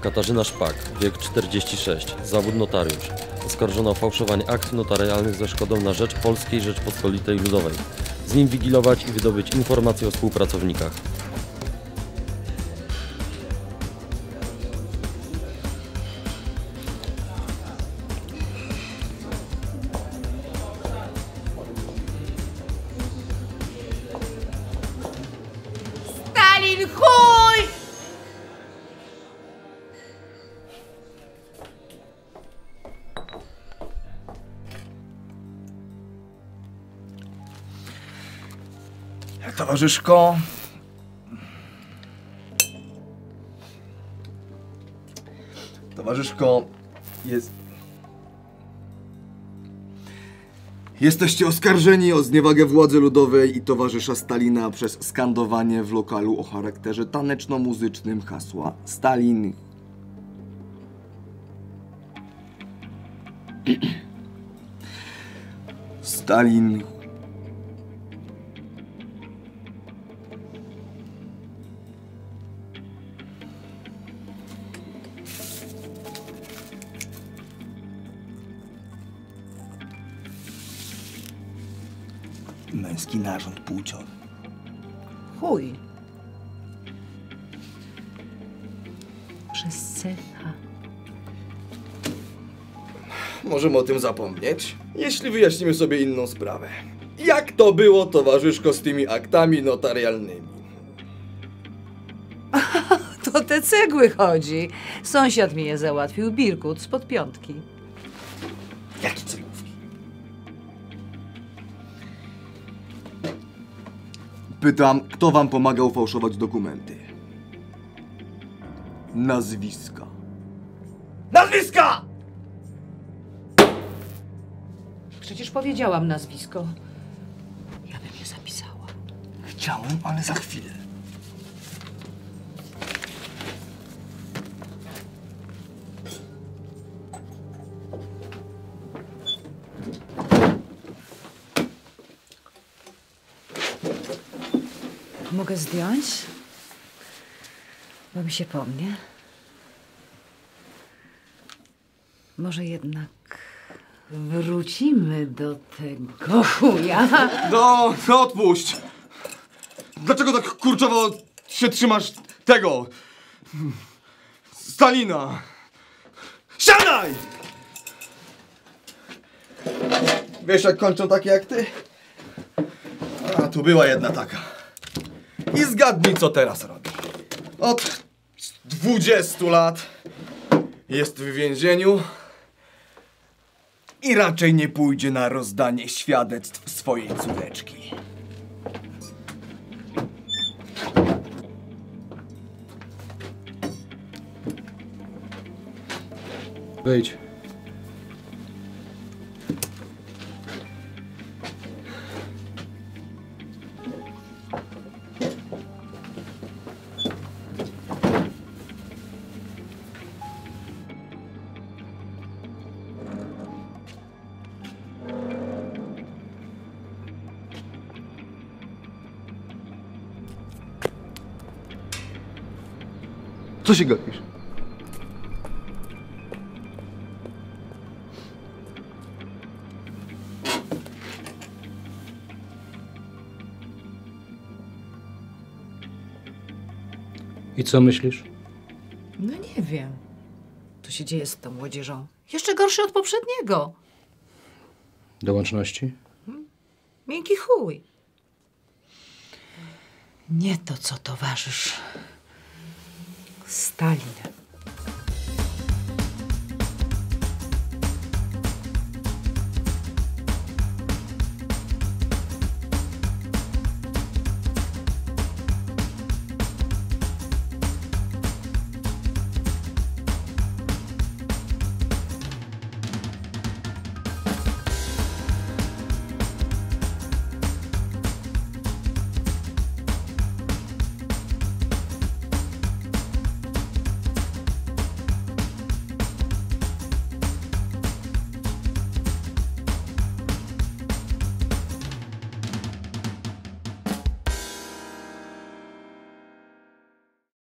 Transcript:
Katarzyna Szpak, wiek 46, zawód notariusz. Oskarżona o fałszowanie akt notarialnych ze szkodą na rzecz Polskiej Rzeczpospolitej Ludowej. Zinwigilować i wydobyć informacje o współpracownikach. Stalin, chuj! Towarzyszko, jesteście oskarżeni o zniewagę władzy ludowej i towarzysza Stalina przez skandowanie w lokalu o charakterze taneczno-muzycznym hasła Stalin. Stalin. Męski narząd płciowy. Chuj. Przez cecha. Możemy o tym zapomnieć, jeśli wyjaśnimy sobie inną sprawę. Jak to było, towarzyszko, z tymi aktami notarialnymi? To te cegły chodzi. Sąsiad mi je załatwił, Birkut, spod piątki. Jaki cegły? Pytam, kto wam pomagał fałszować dokumenty? Nazwiska. Nazwiska! Przecież powiedziałam nazwisko. Ja bym je zapisała. Chciałem, ale za chwilę. Mogę zdjąć? Bo mi się pomnie. Może jednak wrócimy do tego chuja. No odpuść! Dlaczego tak kurczowo się trzymasz tego? Stalina! Siadaj! Wiesz, jak kończą takie jak ty? A tu była jedna taka. I zgadnij, co teraz robi. Od 20 lat jest w więzieniu i raczej nie pójdzie na rozdanie świadectw swojej córeczki. Wejdź. Co się gapisz? I co myślisz? No nie wiem. Co się dzieje z tą młodzieżą? Jeszcze gorszy od poprzedniego. Dołączności? Miękki chuj. Nie to, co towarzysz. Stalin.